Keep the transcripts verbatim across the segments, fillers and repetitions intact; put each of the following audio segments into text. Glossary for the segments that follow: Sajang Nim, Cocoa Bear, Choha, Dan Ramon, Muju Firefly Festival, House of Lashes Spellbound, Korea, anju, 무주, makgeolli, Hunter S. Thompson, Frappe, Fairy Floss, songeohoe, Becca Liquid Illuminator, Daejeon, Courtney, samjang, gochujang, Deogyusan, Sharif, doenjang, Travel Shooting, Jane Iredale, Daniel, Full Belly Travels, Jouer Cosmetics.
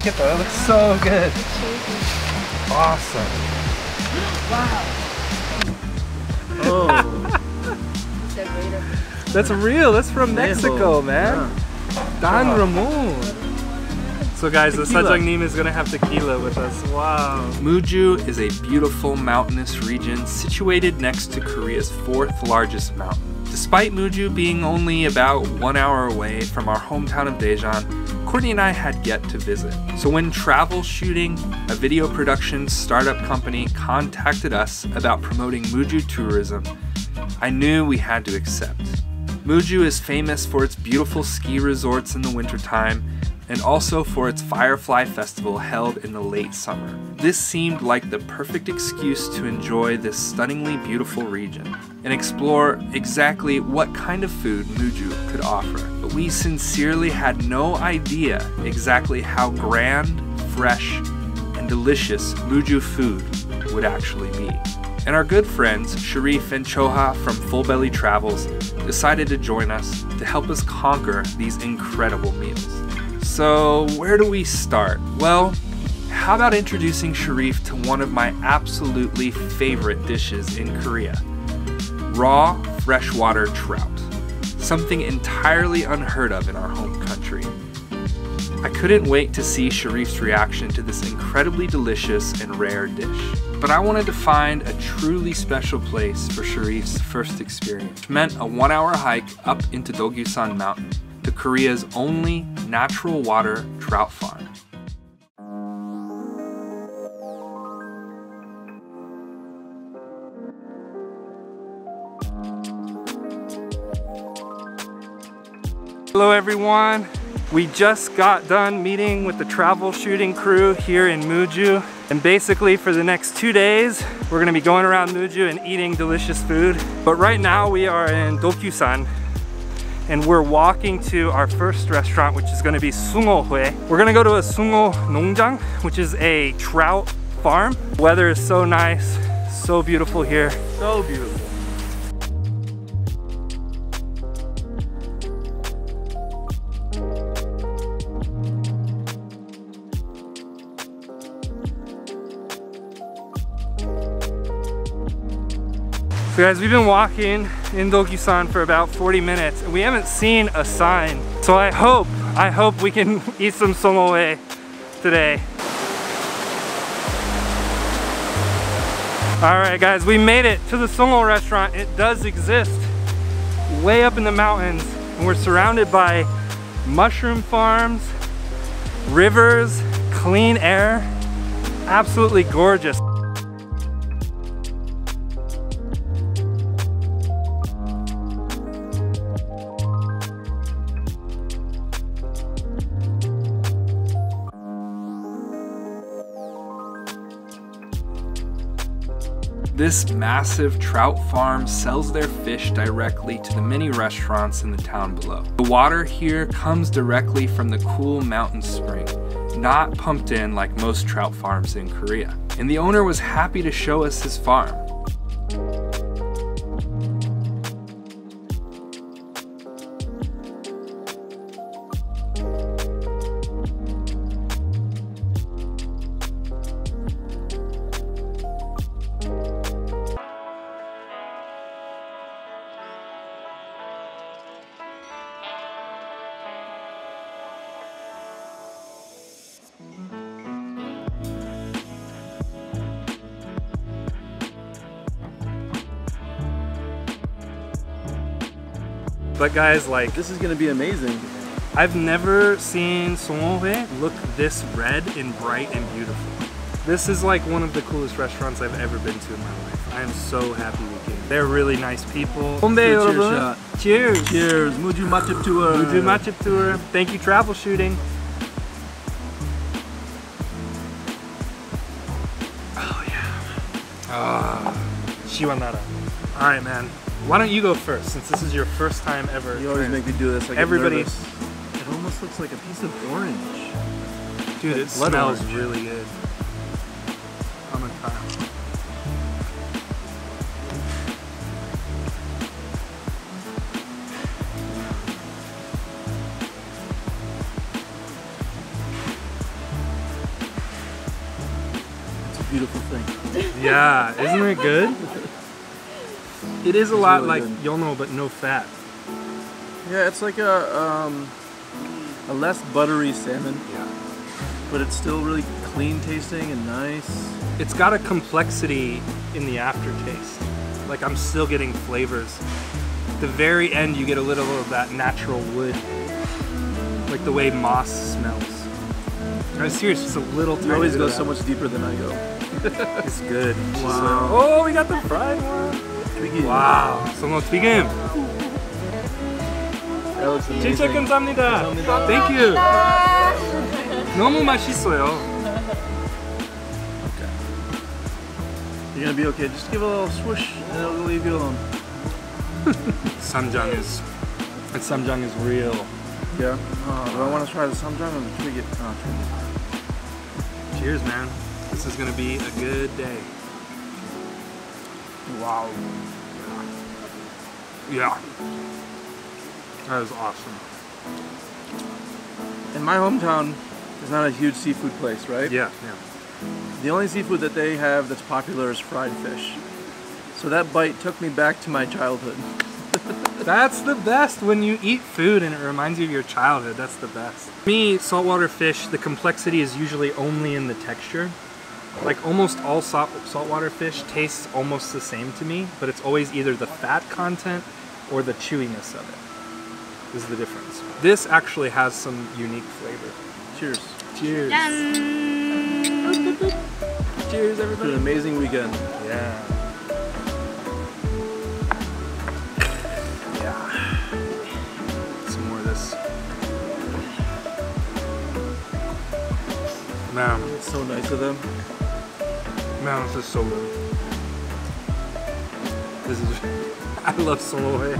Get that, that looks so good. Awesome. Wow. Oh. That's real, that's from Mexico, man. Yeah. Dan Ramon. So guys, tequila. The Sajang Nim is gonna have tequila with us, wow. Muju is a beautiful mountainous region situated next to Korea's fourth largest mountain. Despite Muju being only about one hour away from our hometown of Daejeon, Courtney and I had yet to visit. So when Travel Shooting, a video production startup company, contacted us about promoting Muju tourism, I knew we had to accept. Muju is famous for its beautiful ski resorts in the wintertime and also for its Firefly Festival held in the late summer. This seemed like the perfect excuse to enjoy this stunningly beautiful region and explore exactly what kind of food Muju could offer. But we sincerely had no idea exactly how grand, fresh, and delicious Muju food would actually be. And our good friends Sharif and Choha from Full Belly Travels decided to join us to help us conquer these incredible meals. So where do we start? Well, how about introducing Sharif to one of my absolutely favorite dishes in Korea, raw freshwater trout, something entirely unheard of in our home country. I couldn't wait to see Sharif's reaction to this incredibly delicious and rare dish. But I wanted to find a truly special place for Sharif's first experience, which meant a one hour hike up into Deogyusan Mountain, to Korea's only natural water trout farm. Hello everyone. We just got done meeting with the Travel Shooting crew here in Muju. And basically for the next two days, we're gonna be going around Muju and eating delicious food. But right now we are in Deogyusan, and we're walking to our first restaurant, which is gonna be songeohoe. We're gonna go to a songeohoe nongjang, which is a trout farm. The weather is so nice, so beautiful here. So beautiful. So guys, we've been walking in Deogyusan for about forty minutes and we haven't seen a sign. So I hope, I hope we can eat some songeohoe today. All right guys, we made it to the songeohoe restaurant. It does exist way up in the mountains and we're surrounded by mushroom farms, rivers, clean air, absolutely gorgeous. This massive trout farm sells their fish directly to the many restaurants in the town below. The water here comes directly from the cool mountain spring, not pumped in like most trout farms in Korea. And the owner was happy to show us his farm. But guys, like, this is gonna be amazing. I've never seen songeohoe look this red and bright and beautiful. This is like one of the coolest restaurants I've ever been to in my life. I am so happy we came. They're really nice people. Cheers. Cheers. Cheers. Muju Matchup Tour. Muju Matchup Tour. Thank you, Travel Shooting. Oh yeah. Ah. Shiwanara. All right, man. Why don't you go first, since this is your first time ever? You always make me do this. I get Everybody, nervous. It almost looks like a piece of orange. Dude, it, it smells orange. Really good. I'm on fire. beautiful thing. Yeah, isn't it good? It is a it's lot really like yonno, but no fat. Yeah, it's like a um, a less buttery salmon. Yeah, but it's still really clean tasting and nice. It's got a complexity in the aftertaste. Like I'm still getting flavors. At the very end, you get a little of that natural wood, like the way moss smells. I'm serious, just a little. You always go so much deeper than I go. It's good. Wow. Oh, we got the fried one. Wow, someone speak him. That looks amazing. 진짜 감사합니다. 감사합니다. Thank you. 너무 맛있어요. Okay. You're gonna be okay. Just give it a little swoosh, and it'll leave you alone. Samjang is, that samjang is real. Yeah. Oh, do I want to try the samjang or the trig? Oh, trig. Cheers, man. This is gonna be a good day. Wow. Yeah. That is awesome. In my hometown, there's not a huge seafood place, right? Yeah, yeah. The only seafood that they have that's popular is fried fish. So that bite took me back to my childhood. That's the best, when you eat food and it reminds you of your childhood. That's the best. For me, saltwater fish, the complexity is usually only in the texture. Like almost all salt saltwater fish tastes almost the same to me, but it's always either the fat content or the chewiness of it is the difference. This actually has some unique flavor. Cheers. Cheers. Yum. Cheers, everybody. It's an amazing weekend. Yeah. Yeah. Some more of this. Man, it's so nice of them. Man, this is so good. This is... I love songeohoe.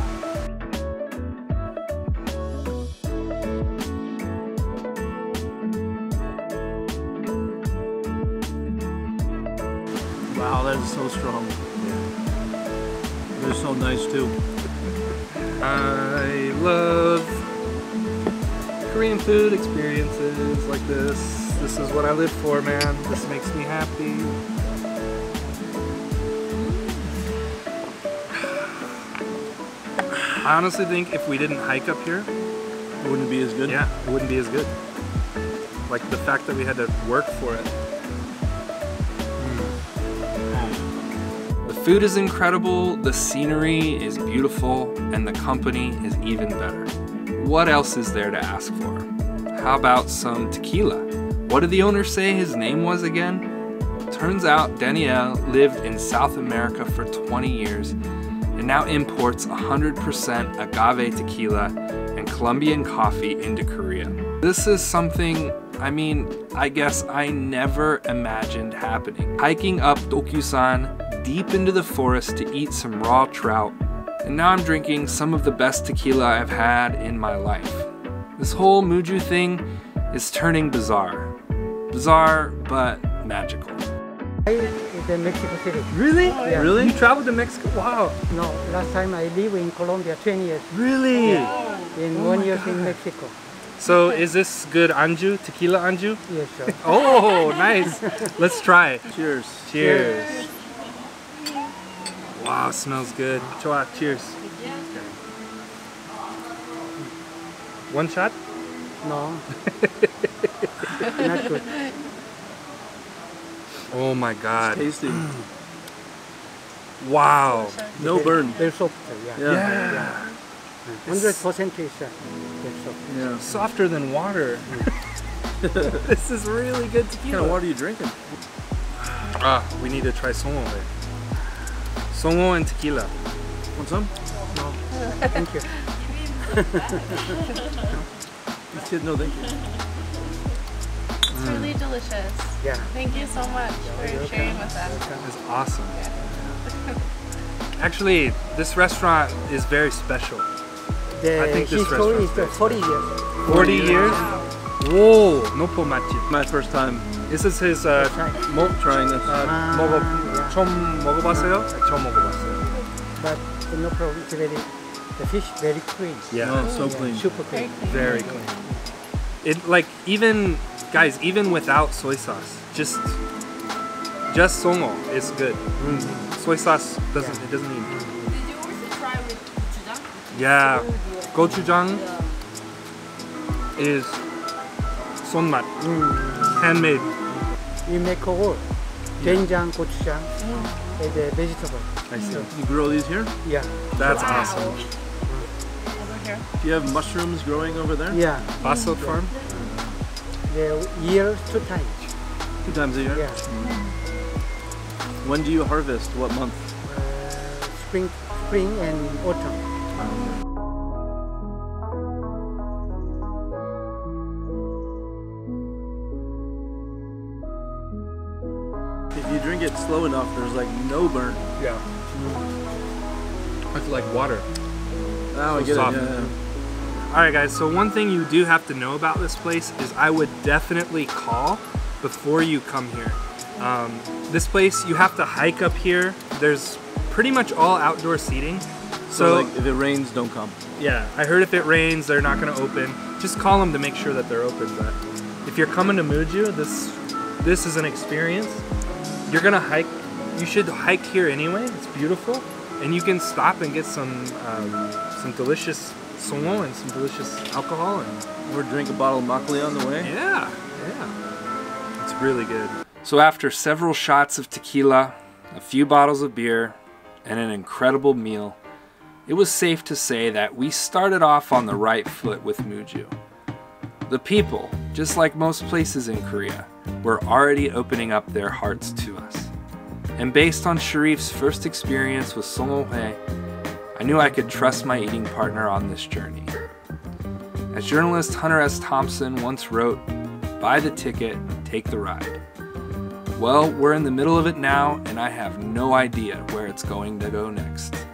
Wow, that is so strong. Yeah. They're so nice too. I love Korean food experiences like this. This is what I live for, man. This makes me happy. I honestly think if we didn't hike up here, it wouldn't be as good. Yeah, it wouldn't be as good. Like the fact that we had to work for it. Mm. The food is incredible, the scenery is beautiful, and the company is even better. What else is there to ask for? How about some tequila? What did the owner say his name was again? Turns out Daniel lived in South America for twenty years. And now imports one hundred percent agave tequila and Colombian coffee into Korea. This is something, I mean, I guess I never imagined happening. Hiking up Deogyusan deep into the forest to eat some raw trout, and now I'm drinking some of the best tequila I've had in my life. This whole Muju thing is turning bizarre. Bizarre, but magical. In Mexico City. Really? Yeah. Really? You traveled to Mexico? Wow. No, last time I lived in Colombia, twenty years. Really? Yeah. In oh one year God. in Mexico. So is this good anju, tequila anju? Yes, yeah, sure. Oh, nice. Let's try it. Cheers. Cheers. Cheers. Wow, smells good. Choha, cheers. Yeah. Okay. One shot? No. Not good. Oh my God! It's tasty. Wow! No burn. They're soft. Yeah. Yeah. Hundred percent taste. Yeah. Softer than water. This is really good tequila. What kind of water are you drinking? Ah, we need to try songeohoe. Songeohoe and tequila. Want some? No. Thank you. You said no, thank you. It's really delicious. Yeah. Thank you so much for okay. sharing with us. That is awesome. Yeah. Actually, this restaurant is very special. The I think this restaurant is forty years. forty years? Wow. Whoa, noppo matchi. My first time. This is his uh, mo trying this. Uh, 먹어 처음 먹어봤어요? 처음 먹어봤어요. But no problem. It's very, the fish very clean. Yeah, oh, so yeah. clean. Super clean. Very clean. It like even. Guys, even without soy sauce, just Just songo is good. Mm. Soy sauce doesn't yeah. it doesn't need. Did you also try with gochujang? Yeah, gochujang yeah. is sonmat, mm. handmade. You make a whole doenjang, gochujang, mm. and the vegetable. I see. Mm. You grow these here? Yeah. That's wow. awesome. Over here. Do you have mushrooms growing over there? Yeah. Basil mm. farm. The year two times. Two times a year? Yeah. Mm. When do you harvest? What month? Uh, spring, spring and autumn. Um. If you drink it slow enough, there's like no burn. Yeah. Mm. It's like water. Oh, I get soft. it. Yeah. Alright guys, so one thing you do have to know about this place is I would definitely call before you come here. Um, this place, you have to hike up here. There's pretty much all outdoor seating. So, so like if it rains, don't come. Yeah, I heard if it rains, they're not going to open. Just call them to make sure that they're open. But if you're coming to Muju, this, this is an experience. You're going to hike. You should hike here anyway. It's beautiful. And you can stop and get some, um, some delicious songo and some delicious alcohol, and or drink a bottle of makgeolli on the way. Yeah, yeah, it's really good. So after several shots of tequila, a few bottles of beer, and an incredible meal, it was safe to say that we started off on the right foot with Muju. The people, just like most places in Korea, were already opening up their hearts to us. And based on Sharif's first experience with songeohoe, I knew I could trust my eating partner on this journey. As journalist Hunter S. Thompson once wrote, "Buy the ticket, take the ride." Well, we're in the middle of it now, and I have no idea where it's going to go next.